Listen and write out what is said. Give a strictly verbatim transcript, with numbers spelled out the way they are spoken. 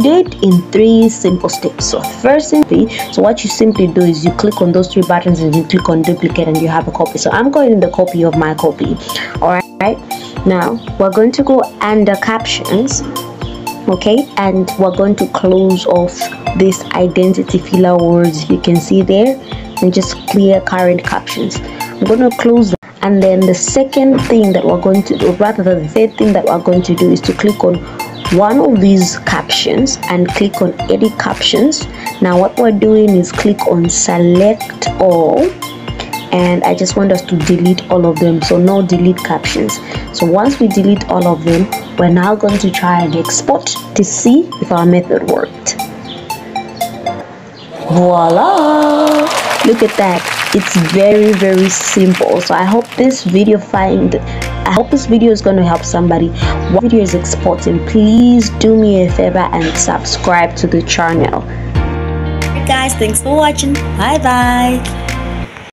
Did in three simple steps. So first simply, so what you simply do is you click on those three buttons and you click on duplicate and you have a copy. So I'm going in the copy of my copy. All right, now we're going to go under captions, okay, and we're going to close off this identity filler words you can see there and just clear current captions. I'm going to close that. And then the second thing that we're going to do, rather than the third thing that we're going to do, is to click on one of these captions and click on edit captions. Now what we're doing is click on select all, and I just want us to delete all of them, so no delete captions. So once we delete all of them, we're now going to try and export to see if our method worked. Voila, look at that. It's very very simple. So I hope this video find I hope this video is going to help somebody. What video is exporting? Please do me a favor and subscribe to the channel. Hey guys, thanks for watching. Bye bye.